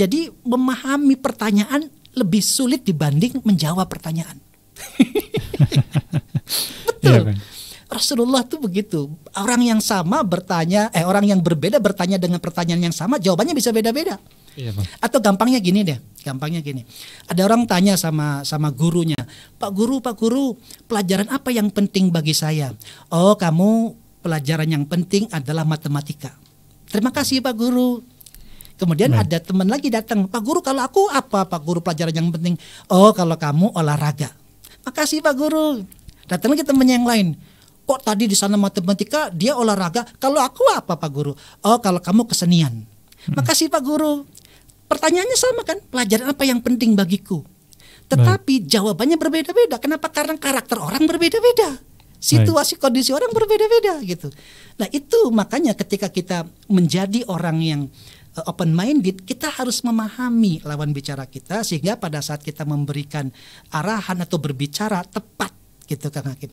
Jadi memahami pertanyaan lebih sulit dibanding menjawab pertanyaan. Betul. Iya, kan? Rasulullah tuh begitu. Orang yang sama bertanya, orang yang berbeda bertanya dengan pertanyaan yang sama, jawabannya bisa beda-beda. Iya, Bang. Atau gampangnya gini deh, gampangnya gini. Ada orang tanya sama gurunya, Pak guru, pelajaran apa yang penting bagi saya? Oh, kamu pelajaran yang penting adalah matematika. Terima kasih Pak Guru. Kemudian ada teman lagi datang, Pak Guru kalau aku apa Pak Guru pelajaran yang penting? Oh, kalau kamu olahraga. Makasih Pak Guru. Datang lagi teman yang lain. Kok tadi di sana matematika, dia olahraga. Kalau aku apa Pak Guru? Oh, kalau kamu kesenian. Makasih Pak Guru. Pertanyaannya sama kan? Pelajaran apa yang penting bagiku? Tetapi jawabannya berbeda-beda. Kenapa? Karena karakter orang berbeda-beda. Situasi kondisi orang berbeda-beda gitu. Nah itu makanya ketika kita menjadi orang yang open minded, kita harus memahami lawan bicara kita sehingga pada saat kita memberikan arahan atau berbicara tepat gitu, Kang Hakim.